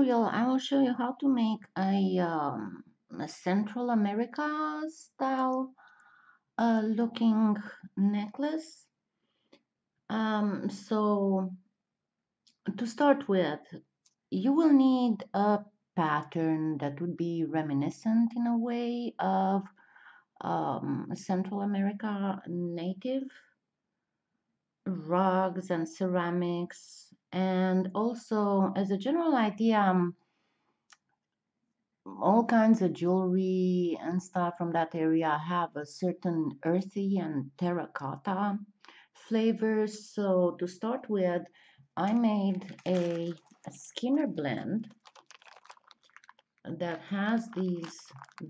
tutorial, I will show you how to make a Central America style looking necklace. So to start with, you will need a pattern that would be reminiscent in a way of Central America native rugs and ceramics, and also as a general idea all kinds of jewelry and stuff from that area have a certain earthy and terracotta flavors. So to start with, I made a Skinner blend that has these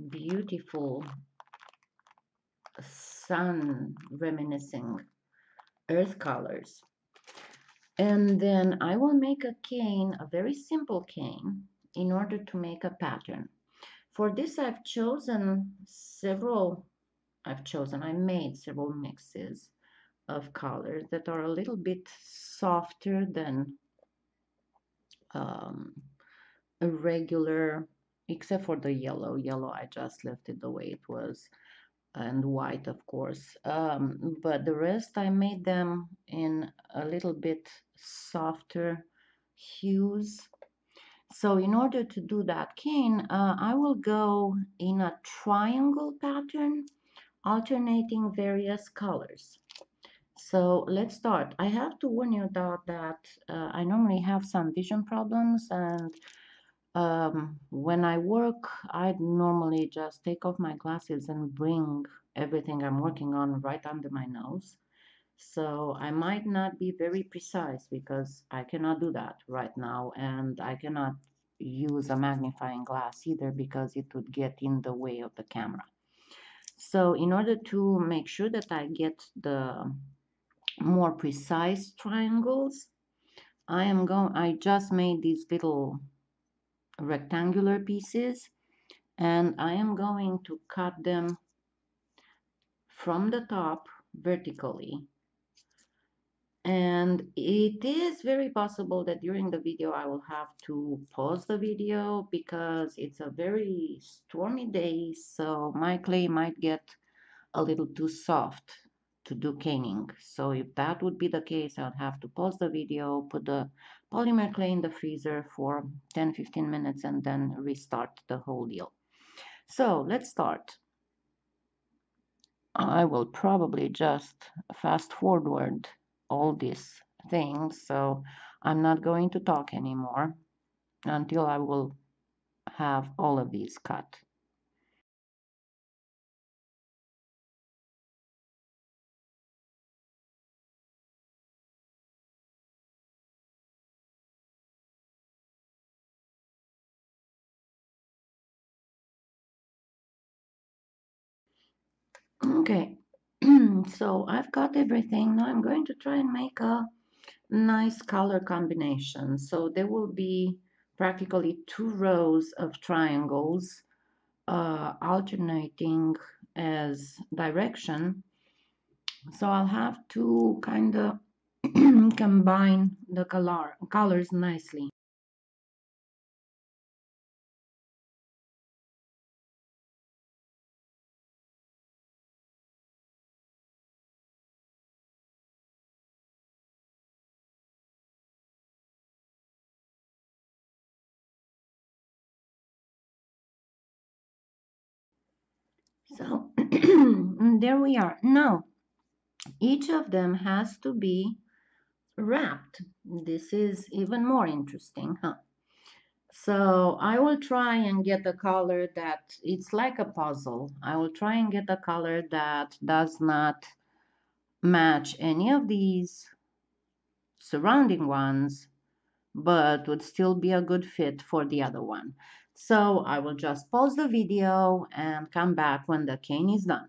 beautiful sun reminiscing earth colors. And then I will make a cane, a very simple cane, in order to make a pattern. For this I made several mixes of colors that are a little bit softer than a regular, except for the yellow. I just left it the way it was, and white, of course, but the rest I made them in a little bit softer hues. So in order to do that cane, I will go in a triangle pattern, alternating various colors. So let's start. I have to warn you about that I normally have some vision problems, and when I work, I normally just take off my glasses and bring everything I'm working on right under my nose. So I might not be very precise because I cannot do that right now, and I cannot use a magnifying glass either because it would get in the way of the camera. So in order to make sure that I get the more precise triangles, I just made these little rectangular pieces, and I am going to cut them from the top vertically. And it is very possible that during the video I will have to pause the video because it's a very stormy day, so my clay might get a little too soft to do caning. So if that would be the case, I would have to pause the video, put the polymer clay in the freezer for 10-15 minutes, and then restart the whole deal. So let's start. I will probably just fast forward all these things, so I'm not going to talk anymore until I will have all of these cut. Okay, so I've got everything. Now I'm going to try and make a nice color combination. So there will be practically two rows of triangles alternating as direction. So I'll have to kind of combine the colors nicely. So there we are. Now, each of them has to be wrapped. This is even more interesting, huh? So I will try and get a color that, it's like a puzzle. I will try and get a color that does not match any of these surrounding ones, but would still be a good fit for the other one. So I will just pause the video and come back when the cane is done.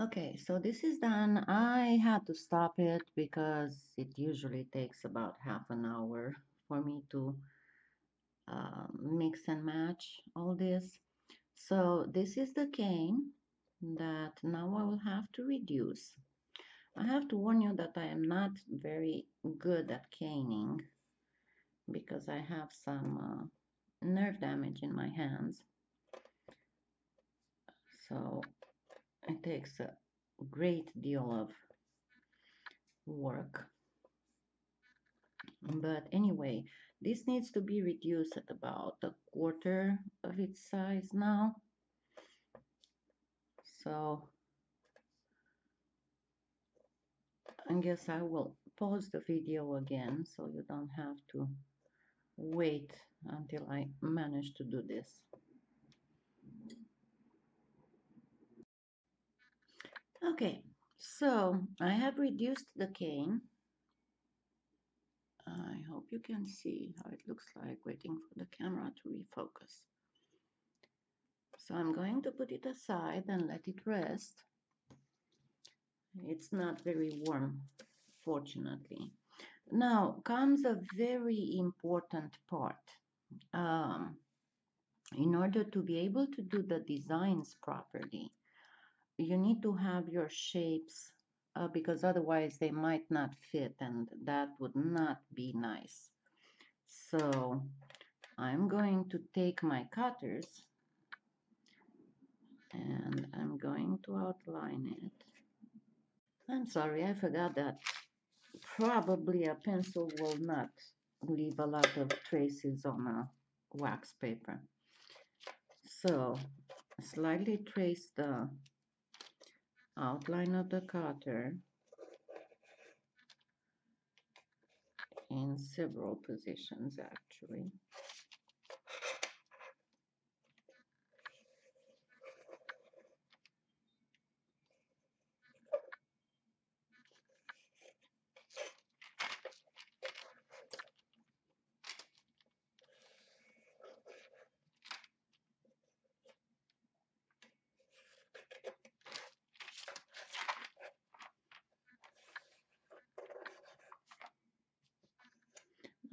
Okay, so this is done. I had to stop it because it usually takes about half an hour for me to mix and match all this. So this is the cane that now I will have to reduce. I have to warn you that I am not very good at caning because I have some nerve damage in my hands. So it takes a great deal of work. But anyway, this needs to be reduced at about a quarter of its size now. So I guess I will pause the video again so you don't have to wait until I manage to do this. Okay, so I have reduced the cane. I hope you can see how it looks like, waiting for the camera to refocus. So I'm going to put it aside and let it rest. It's not very warm, fortunately. Now comes a very important part. In order to be able to do the designs properly, you need to have your shapes because otherwise they might not fit, and that would not be nice. So I'm going to take my cutters and I'm going to outline it. I'm sorry, I forgot that probably a pencil will not leave a lot of traces on a wax paper. So slightly trace the outline of the cutter in several positions, actually.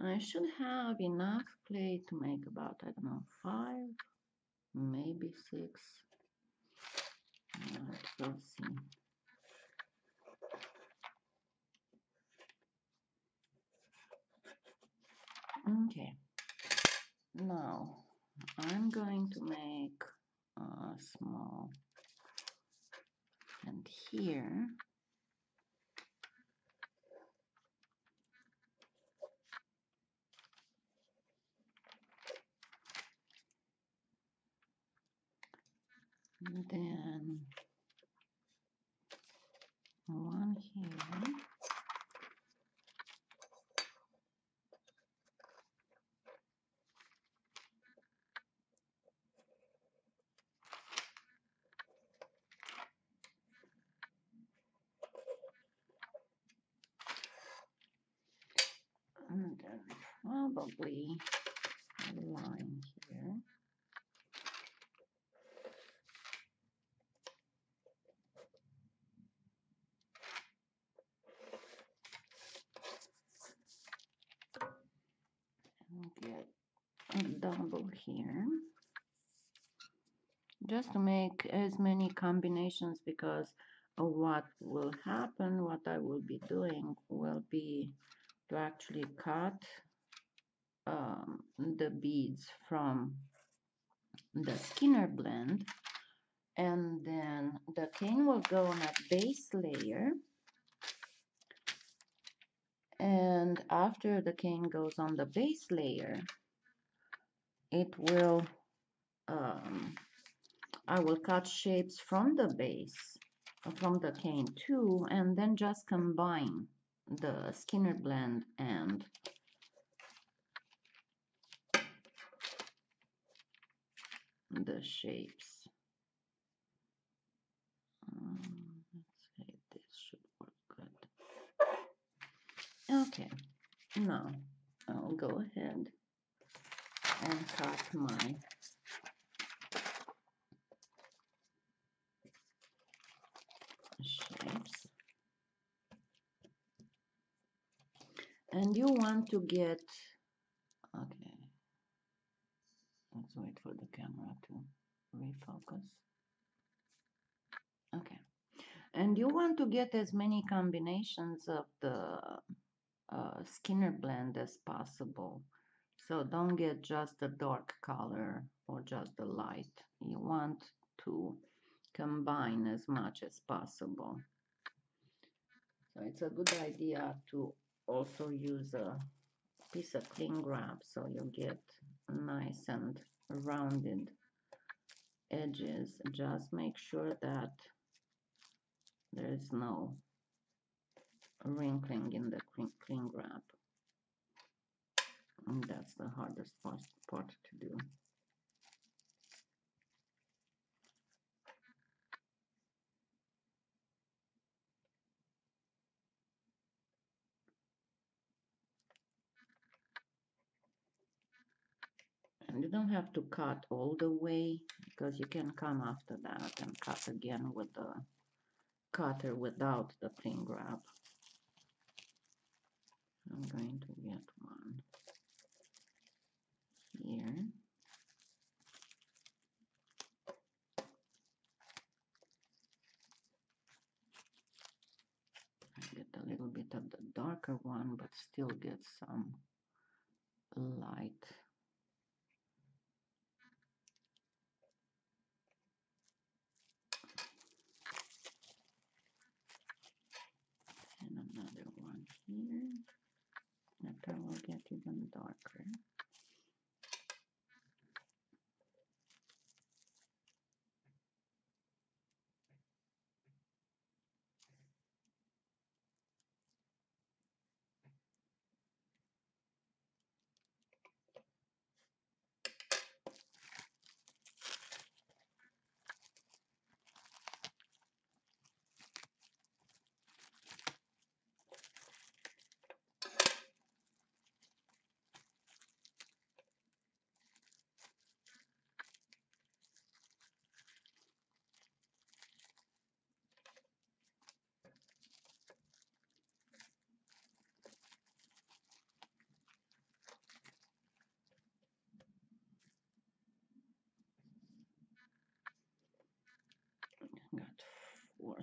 I should have enough clay to make about, I don't know, 5, maybe 6. We'll see. Okay, now I'm going to make a small, and here then one here, and then probably a line here. Get a double here just to make as many combinations, because what will happen, what I will be doing, will be to actually cut the beads from the Skinner blend, and then the cane will go on a base layer. And after the cane goes on the base layer, it will, I will cut shapes from the base, from the cane too, and then just combine the Skinner blend and the shapes. Okay, now I'll go ahead and cut my shapes. And you want to get, okay, let's wait for the camera to refocus. Okay, And you want to get as many combinations of the Skinner blend as possible. So don't get just a dark color or just a light. You want to combine as much as possible. So it's a good idea to also use a piece of cling wrap so you get nice and rounded edges. Just make sure that there is no wrinkling in the cling wrap. And that's the hardest part to do. And you don't have to cut all the way, because you can come after that and cut again with the cutter without the cling wrap. I'm going to get one here. I get a little bit of the darker one, but still get some light. And another one here. That will get even darker.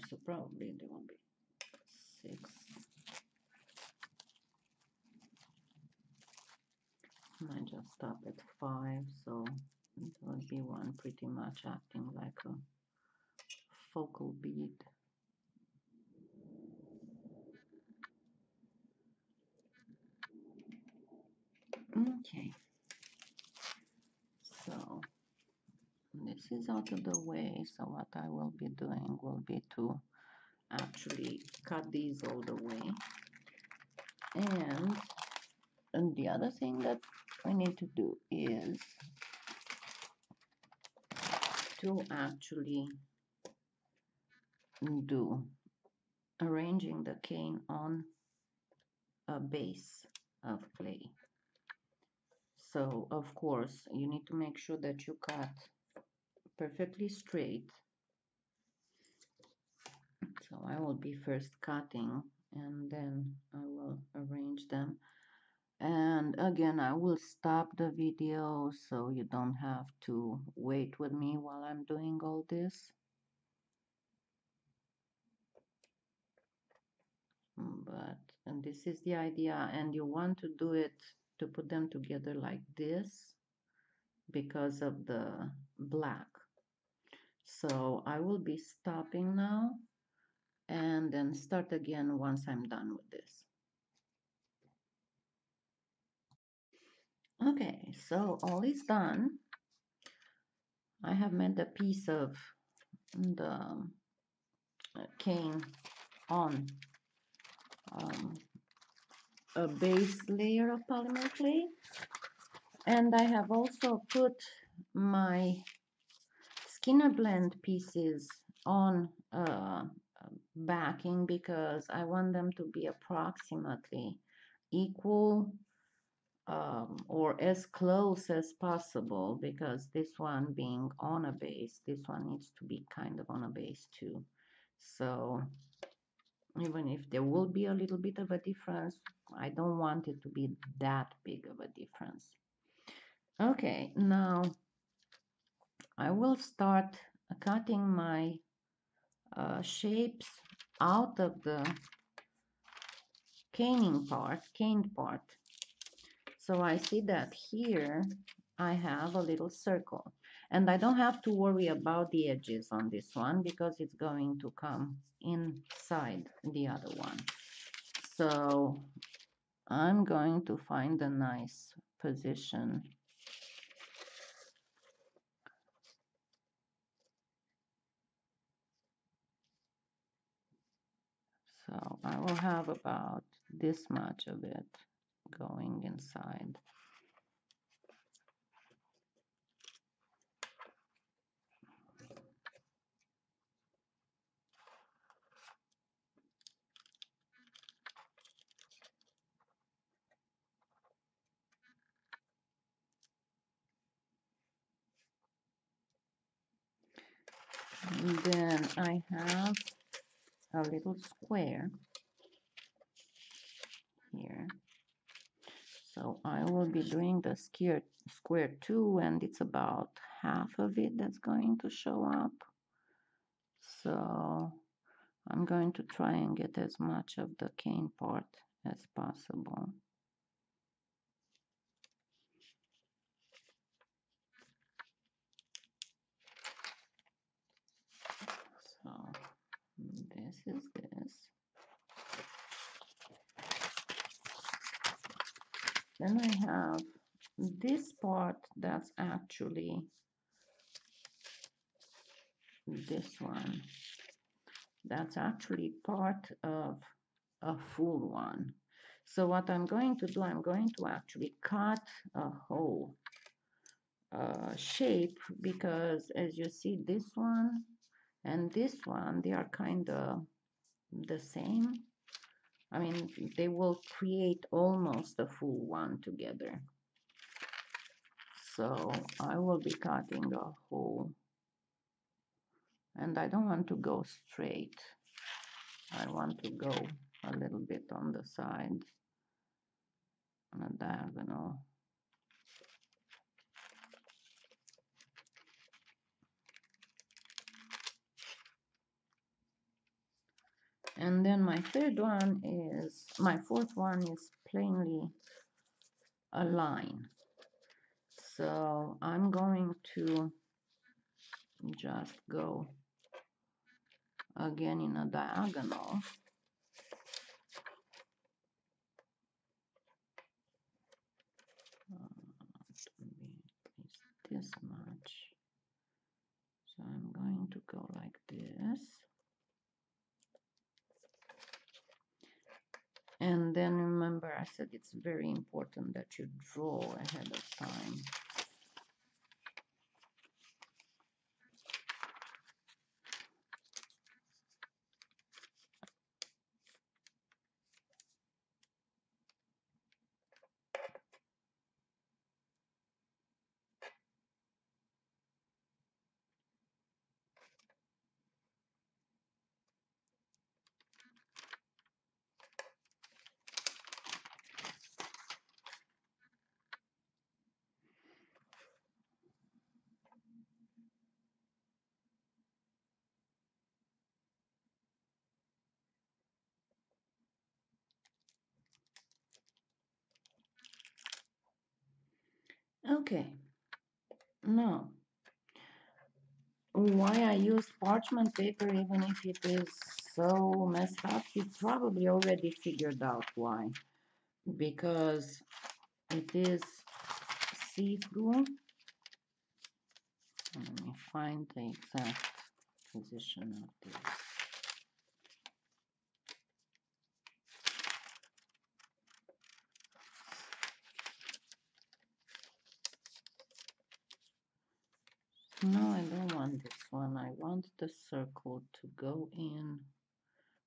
So probably there will be 6. And I just stop at 5, so it will be one pretty much acting like a focal bead. Okay, so this is out of the way, so what I will be doing will be to actually cut these all the way. And the other thing that I need to do is to actually do arranging the cane on a base of clay. So, of course, you need to make sure that you cut perfectly straight. So I will be first cutting and then I will arrange them. And again, I will stop the video so you don't have to wait with me while I'm doing all this. And this is the idea, and you want to do it to put them together like this because of the black. So I will be stopping now and then start again once I'm done with this. Okay, so all is done. I have made a piece of the cane on a base layer of polymer clay, and I have also put my Skinner blend pieces on backing because I want them to be approximately equal or as close as possible, because this one being on a base, this one needs to be kind of on a base too. So even if there will be a little bit of a difference, I don't want it to be that big of a difference. Okay, now I will start cutting my shapes out of the caned part. So I see that here I have a little circle, and I don't have to worry about the edges on this one because it's going to come inside the other one. So I'm going to find a nice position . So I will have about this much of it going inside. And then I have a little square here, so I will be doing the square too, and it's about half of it that's going to show up, so I'm going to try and get as much of the cane part as possible. So this is this. Then I have this part that's actually this one. That's actually part of a full one. So what I'm going to do, I'm going to actually cut a whole shape, because as you see, this one and this one, they are kind of the same. I mean, they will create almost a full one together. So I will be cutting a hole, and I don't want to go straight. I want to go a little bit on the side, on a diagonal. And then my fourth one is plainly a line. So I'm going to just go again in a diagonal. This much. So I'm going to go like this. And then remember, I said it's very important that you draw ahead of time. Okay, now why I use parchment paper, even if it is so messed up, you probably already figured out why. Because it is see-through. Let me find the exact position of this. No, I don't want this one. I want the circle to go in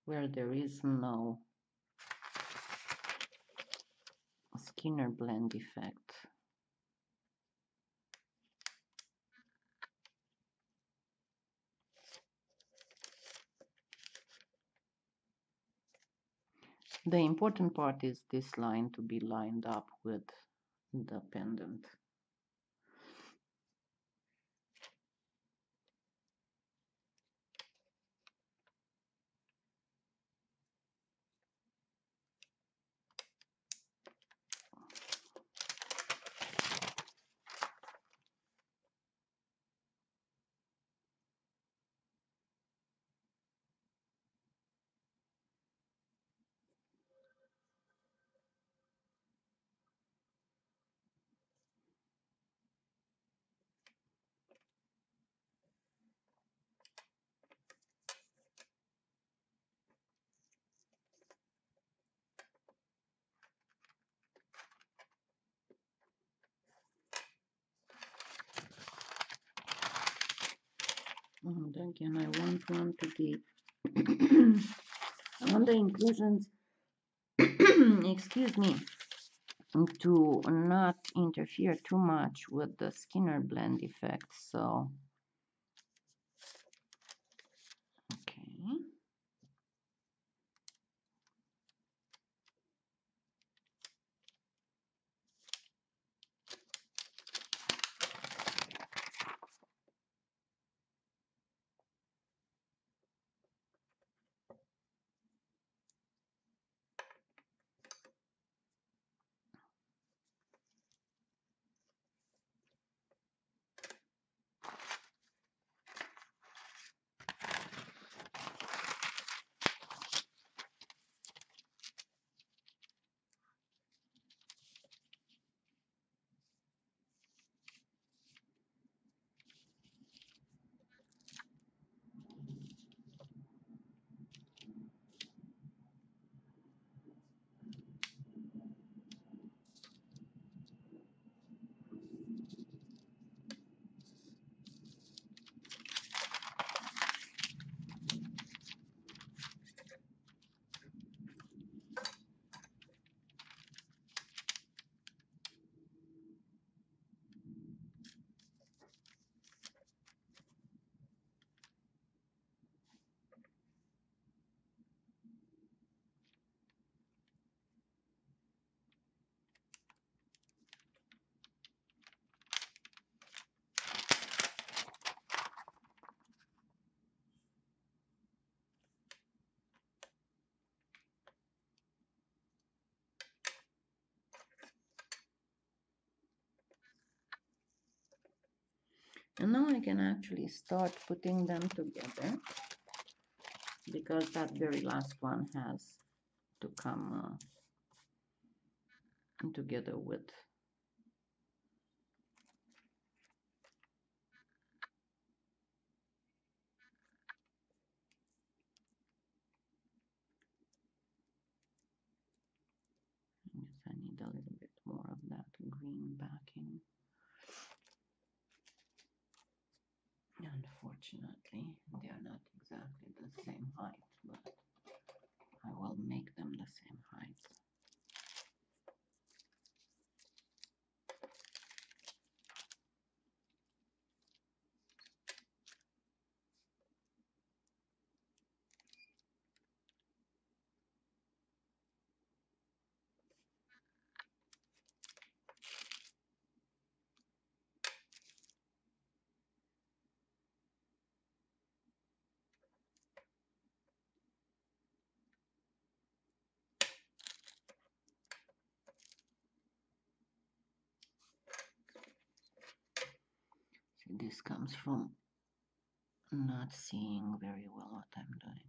where there is no Skinner blend effect. The important part is this line to be lined up with the pendant. link, and I want one to be I want the inclusions excuse me, to not interfere too much with the Skinner blend effect. So okay, and now I can actually start putting them together, because that very last one has to come together with I need a little bit more of that green backing. Unfortunately, they are not exactly the same height, but I will make them the same height. This comes from not seeing very well what I'm doing.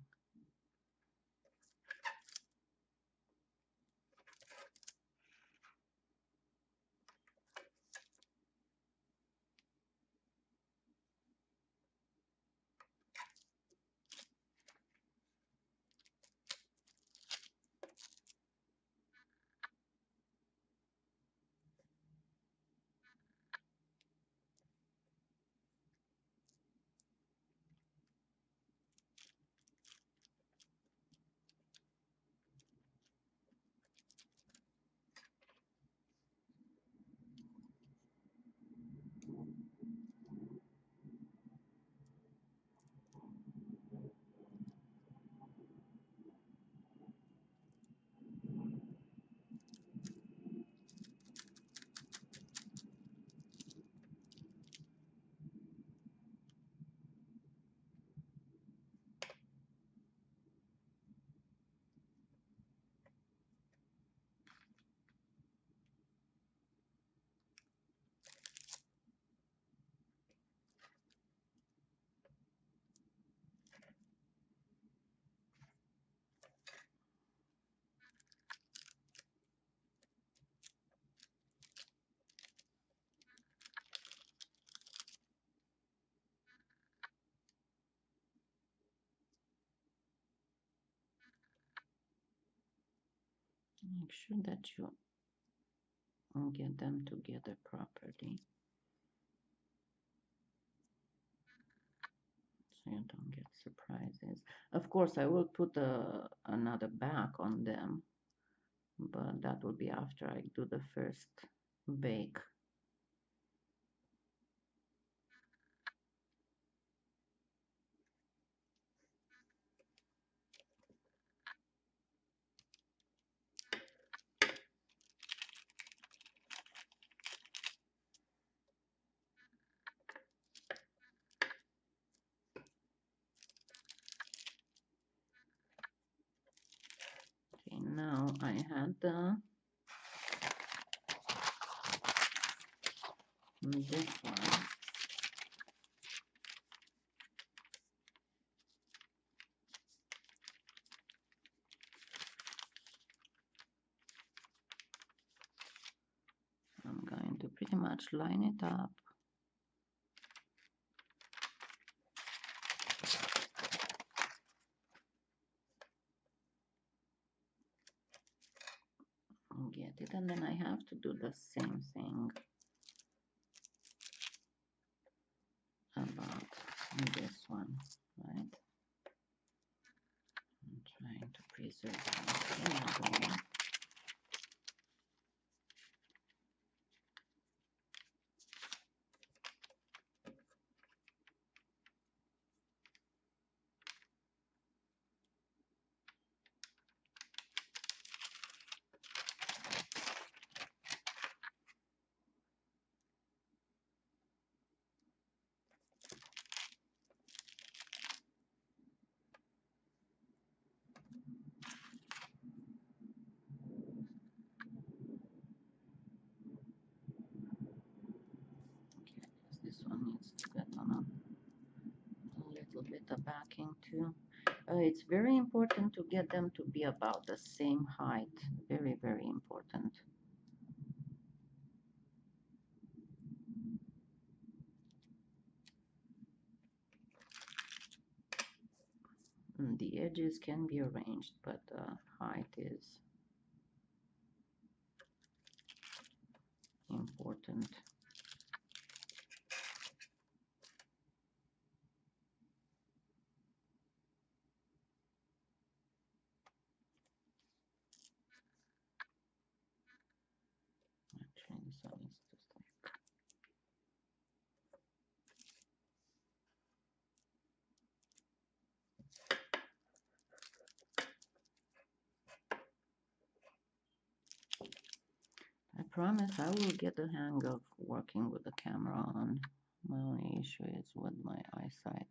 Make sure that you get them together properly. So you don't get surprises. Of course, I will put another back on them, but that will be after I do the first bake. Now I had this one. I'm going to pretty much line it up. And then I have to do the same thing about this one, right? I'm trying to preserve it. Backing too. It's very important to get them to be about the same height. Very, very important. And the edges can be arranged, but the height is important. I promise I will get the hang of working with the camera on. My only issue is with my eyesight.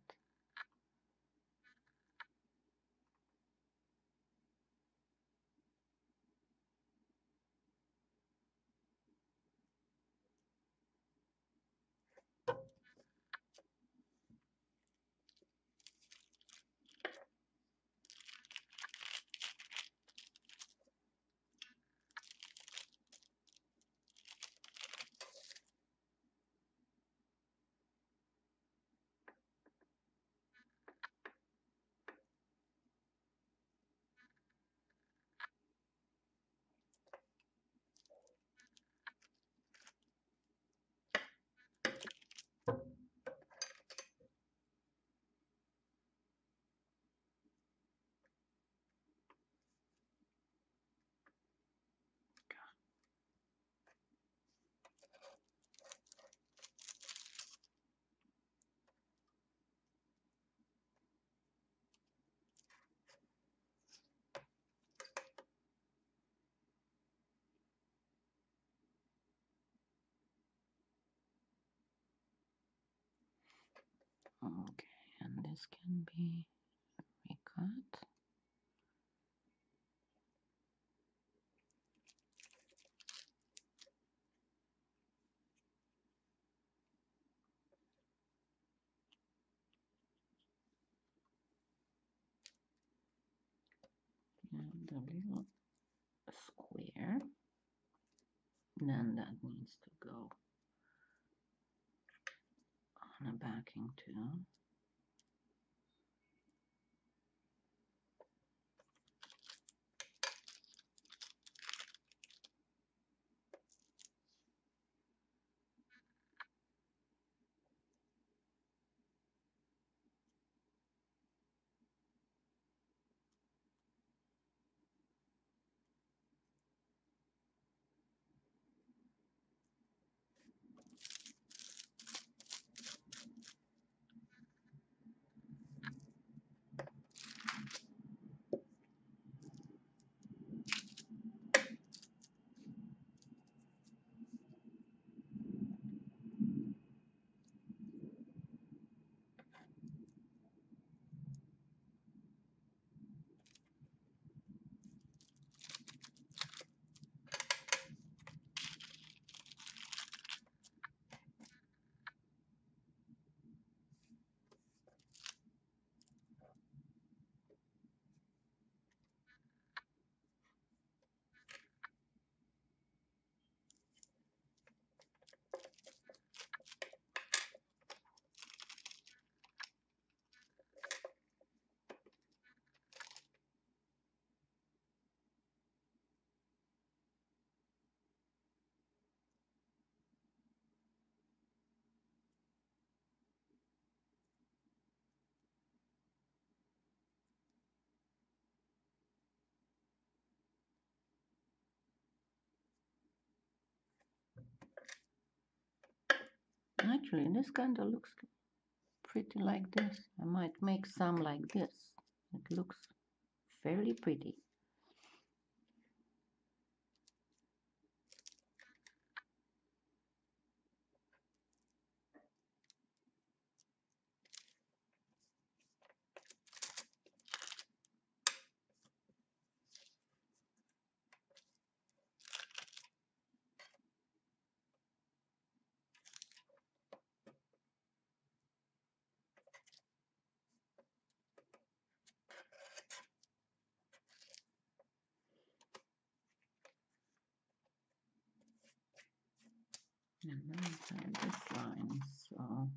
Okay, and this can be recut. And the little square, then that needs to go a backing too. Actually, this kind of looks pretty like this. I might make some like this. It looks fairly pretty. And then inside this line, so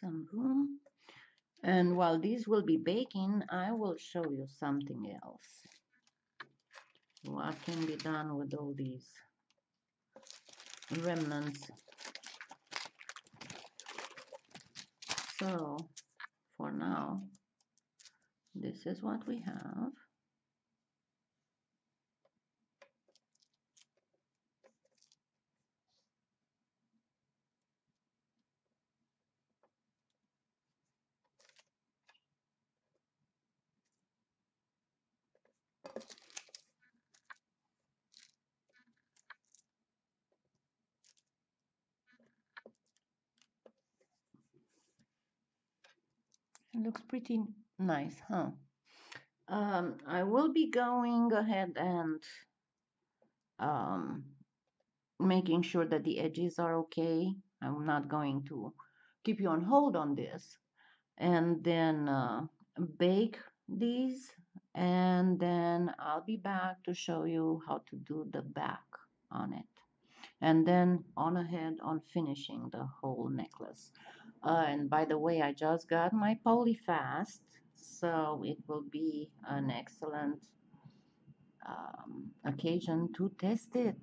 some room, and while these will be baking, I will show you something else. What can be done with all these remnants? So for now, this is what we have. Looks pretty nice, huh? I will be going ahead and making sure that the edges are okay. I'm not going to keep you on hold on this, and then bake these, and then I'll be back to show you how to do the back on it, and then on ahead on finishing the whole necklace. And by the way, I just got my polyfast, so it will be an excellent occasion to test it.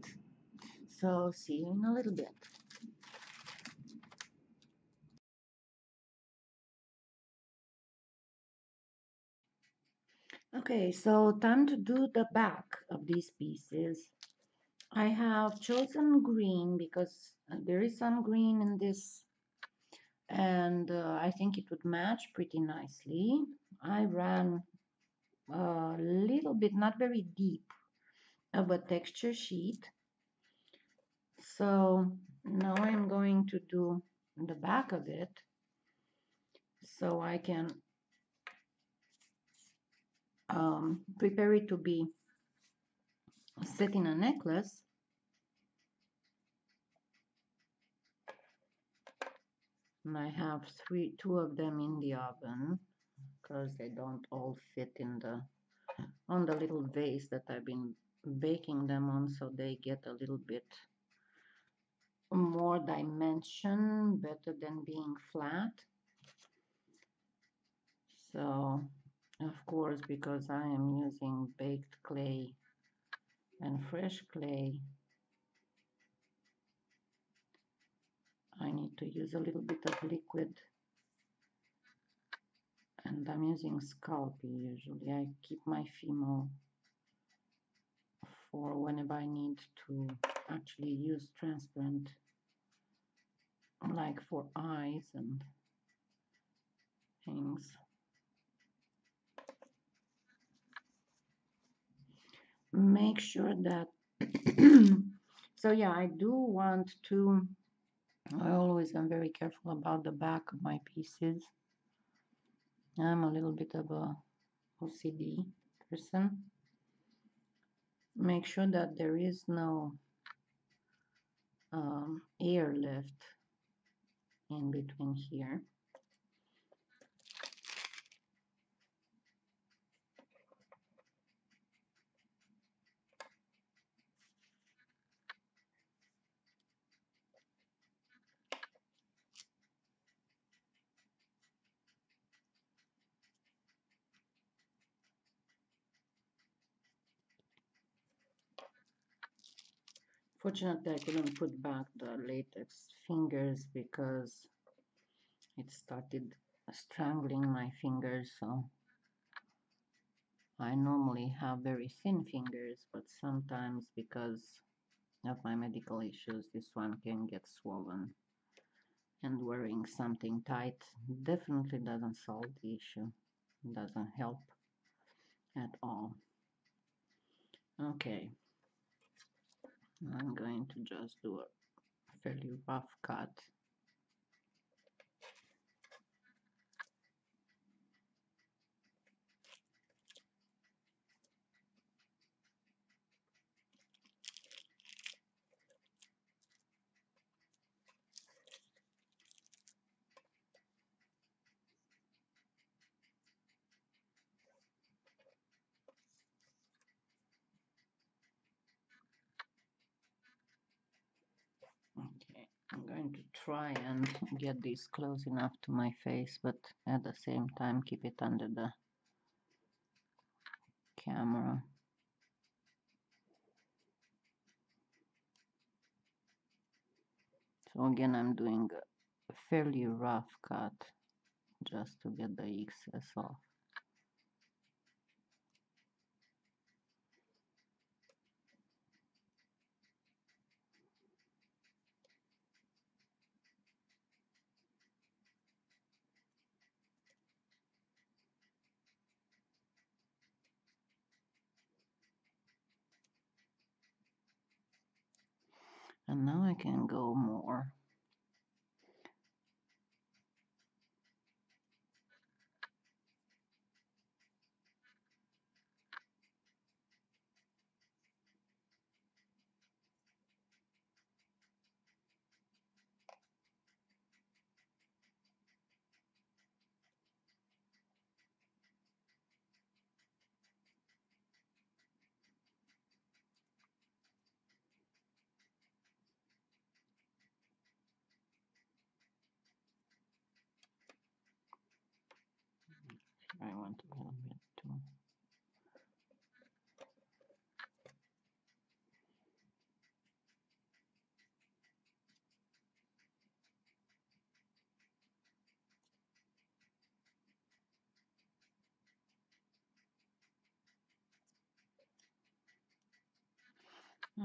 So see you in a little bit. Okay, so time to do the back of these pieces. I have chosen green because there is some green in this, and I think it would match pretty nicely. I ran a little bit, not very deep, of a texture sheet. So now I'm going to do the back of it so I can prepare it to be set in a necklace. And I have two of them in the oven because they don't all fit in the on the little vase that I've been baking them on, so they get a little bit more dimension, better than being flat. So of course, because I am using baked clay and fresh clay, I need to use a little bit of liquid, and I'm using Scalpel usually. I keep my Fimo for whenever I need to actually use transparent, like for eyes and things. Make sure that so yeah, I do want to, I always am very careful about the back of my pieces. I'm a little bit of a OCD person. Make sure that there is no air left in between here. Fortunately, I couldn't put back the latex fingers because it started strangling my fingers. So I normally have very thin fingers, but sometimes because of my medical issues, this one can get swollen. And wearing something tight definitely doesn't solve the issue. It doesn't help at all. Okay. I'm going to just do a fairly rough cut. Try and get this close enough to my face, but at the same time keep it under the camera. So again, I'm doing a fairly rough cut just to get the excess off. And now I can go more.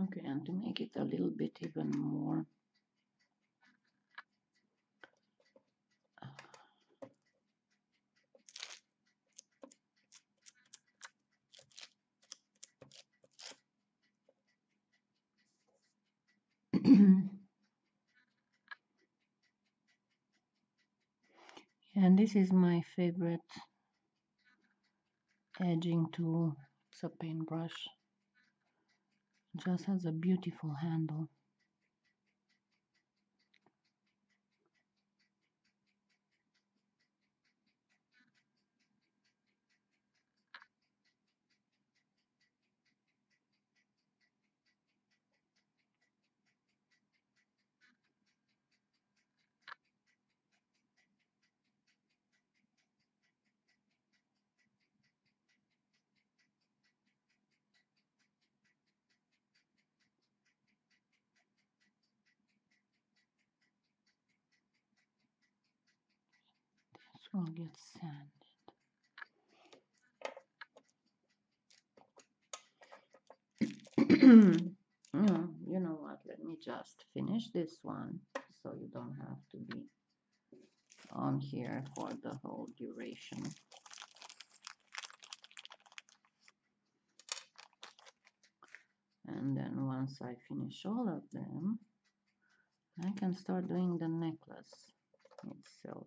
Okay, and to make it a little bit even more and this is my favorite edging tool. It's a paintbrush. It just has a beautiful handle. Will get sanded. No, you know what, let me just finish this one so you don't have to be on here for the whole duration. And then once I finish all of them, I can start doing the necklace itself.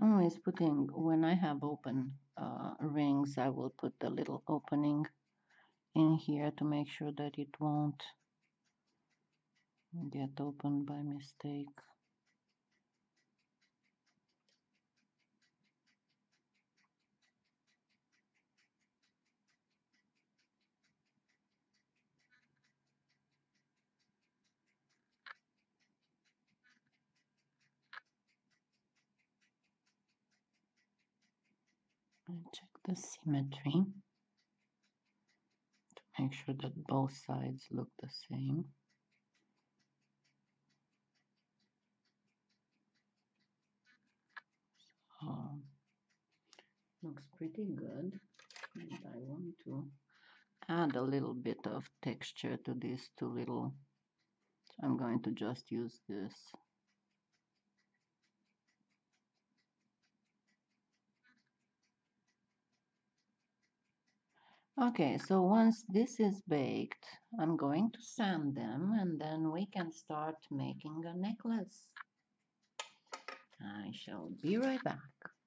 Always putting, when I have open rings, I will put the little opening in here to make sure that it won't get opened by mistake. Check the symmetry to make sure that both sides look the same. So, looks pretty good. And I want to add a little bit of texture to these two little, so I'm going to just use this. Okay, so once this is baked, I'm going to sand them and then we can start making a necklace. I shall be right back.